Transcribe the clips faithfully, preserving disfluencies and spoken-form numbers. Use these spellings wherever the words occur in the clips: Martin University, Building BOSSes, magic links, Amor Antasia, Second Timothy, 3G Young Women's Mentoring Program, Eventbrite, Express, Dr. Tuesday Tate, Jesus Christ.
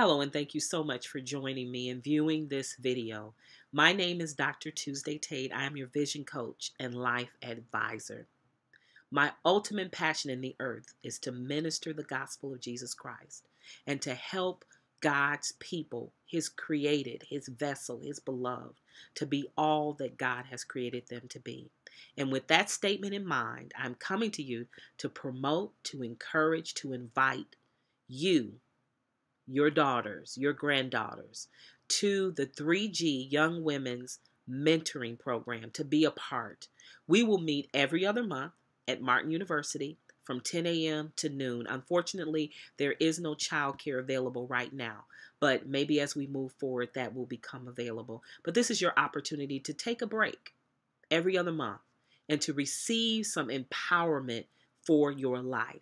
Hello, and thank you so much for joining me and viewing this video. My name is Doctor Tuesday Tate. I am your vision coach and life advisor. My ultimate passion in the earth is to minister the gospel of Jesus Christ and to help God's people, his created, his vessel, his beloved, to be all that God has created them to be. And with that statement in mind, I'm coming to you to promote, to encourage, to invite you, your daughters, your granddaughters, to the three G Young Women's Mentoring Program to be a part. We will meet every other month at Martin University from ten A M to noon. Unfortunately, there is no childcare available right now, but maybe as we move forward, that will become available. But this is your opportunity to take a break every other month and to receive some empowerment for your life.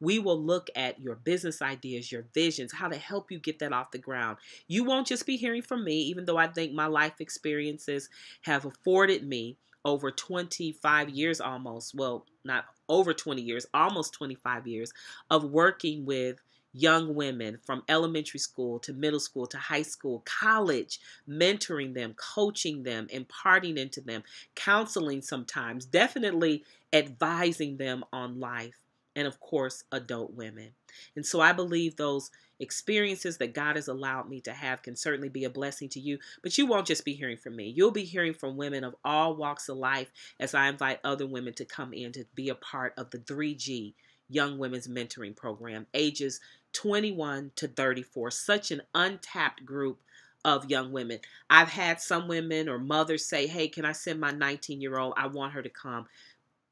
We will look at your business ideas, your visions, how to help you get that off the ground. You won't just be hearing from me, even though I think my life experiences have afforded me over twenty-five years almost, well, not over twenty years, almost twenty-five years of working with young women from elementary school to middle school to high school, college, mentoring them, coaching them, imparting into them, counseling sometimes, definitely advising them on life. And of course, adult women. And so I believe those experiences that God has allowed me to have can certainly be a blessing to you, but you won't just be hearing from me. You'll be hearing from women of all walks of life as I invite other women to come in to be a part of the three G Young Women's Mentoring Program, ages twenty-one to thirty-four, such an untapped group of young women. I've had some women or mothers say, hey, can I send my nineteen-year-old? I want her to come.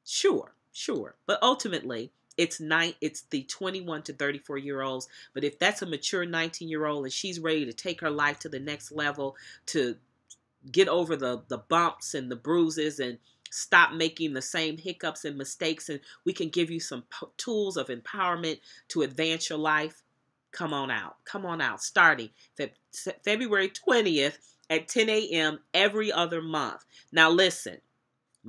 Sure, sure. But ultimately, It's nine, it's the twenty-one to thirty-four year olds. But if that's a mature nineteen year old and she's ready to take her life to the next level, to get over the, the bumps and the bruises and stop making the same hiccups and mistakes, and we can give you some tools of empowerment to advance your life, come on out. Come on out. Starting Fe- February twentieth at ten A M every other month. Now listen.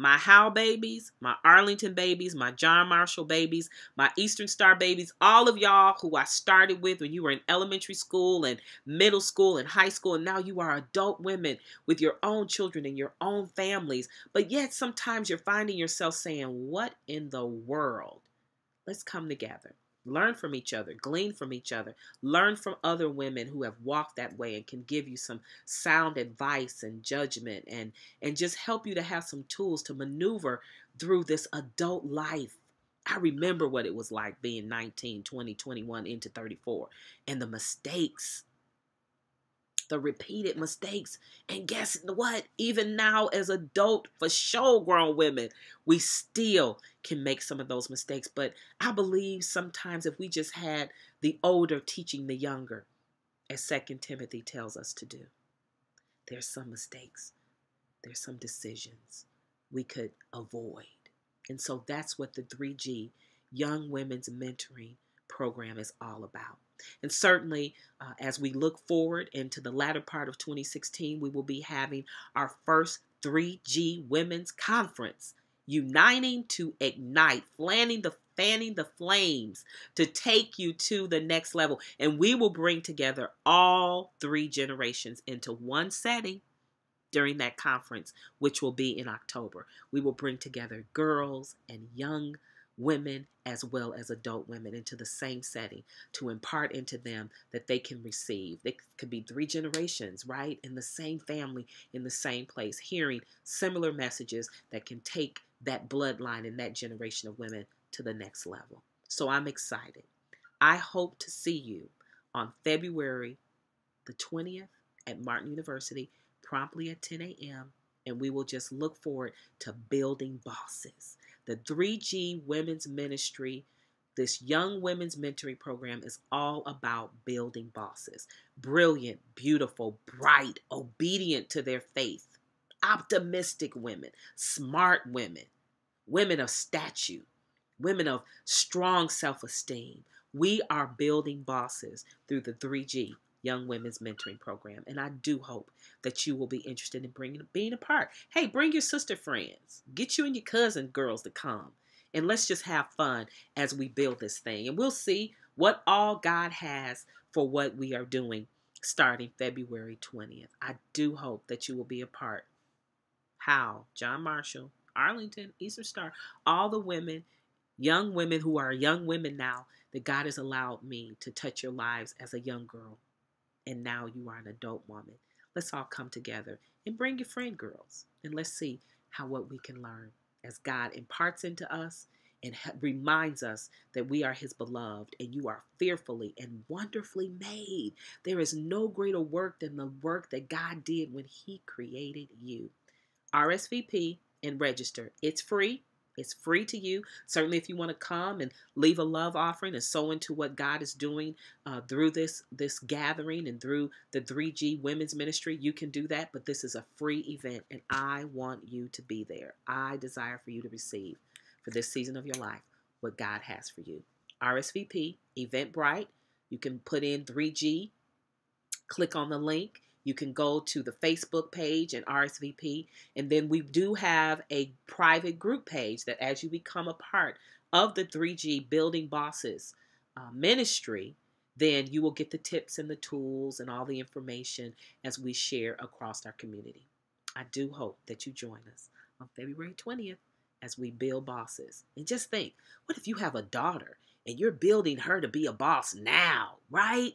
My Howe babies, my Arlington babies, my John Marshall babies, my Eastern Star babies, all of y'all who I started with when you were in elementary school and middle school and high school, and now you are adult women with your own children and your own families. But yet sometimes you're finding yourself saying, what in the world? Let's come together. Learn from each other, glean from each other, learn from other women who have walked that way and can give you some sound advice and judgment and, and just help you to have some tools to maneuver through this adult life. I remember what it was like being nineteen, twenty, twenty-one, into thirty-four, and the mistakes, the repeated mistakes. And guess what? Even now as adult, for sure, grown women, we still can make some of those mistakes. But I believe sometimes if we just had the older teaching the younger, as Second Timothy tells us to do, there's some mistakes, there's some decisions we could avoid. And so that's what the three G Young Women's Mentoring Program is all about. And certainly, uh, as we look forward into the latter part of twenty sixteen, we will be having our first three G Women's Conference, uniting to ignite, fanning the, fanning the flames to take you to the next level. And we will bring together all three generations into one setting during that conference, which will be in October. We will bring together girls and young women as well as adult women into the same setting to impart into them that they can receive. It could be three generations, right? In the same family, in the same place, hearing similar messages that can take that bloodline and that generation of women to the next level. So I'm excited. I hope to see you on February the twentieth at Martin University, promptly at ten A M, and we will just look forward to building bosses. The three G Women's Ministry, this Young Women's Mentoring Program, is all about building bosses. Brilliant, beautiful, bright, obedient to their faith, optimistic women, smart women, women of stature, women of strong self-esteem. We are building bosses through the three G Young Women's Mentoring Program. And I do hope that you will be interested in bringing, being a part. Hey, bring your sister friends. Get you and your cousin girls to come. And let's just have fun as we build this thing. And we'll see what all God has for what we are doing starting February twentieth. I do hope that you will be a part. How? John Marshall, Arlington, Eastern Star, all the women, young women who are young women now, that God has allowed me to touch your lives as a young girl. And now you are an adult woman. Let's all come together and bring your friend girls. And let's see how what we can learn as God imparts into us and reminds us that we are his beloved and you are fearfully and wonderfully made. There is no greater work than the work that God did when he created you. R S V P and register. It's free. It's free to you. Certainly if you want to come and leave a love offering and sow into what God is doing uh, through this, this gathering and through the three G Women's Ministry, you can do that. But this is a free event and I want you to be there. I desire for you to receive for this season of your life what God has for you. R S V P, Eventbrite. You can put in three G, click on the link. You can go to the Facebook page and R S V P. And then we do have a private group page that as you become a part of the three G Building Bosses uh, ministry, then you will get the tips and the tools and all the information as we share across our community. I do hope that you join us on February twentieth as we build bosses. And just think, what if you have a daughter and you're building her to be a boss now, right?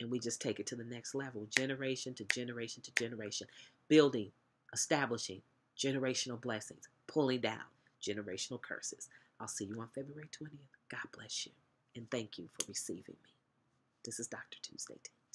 And we just take it to the next level, generation to generation to generation, building, establishing generational blessings, pulling down generational curses. I'll see you on February twentieth. God bless you. And thank you for receiving me. This is Doctor Tuesday Tate.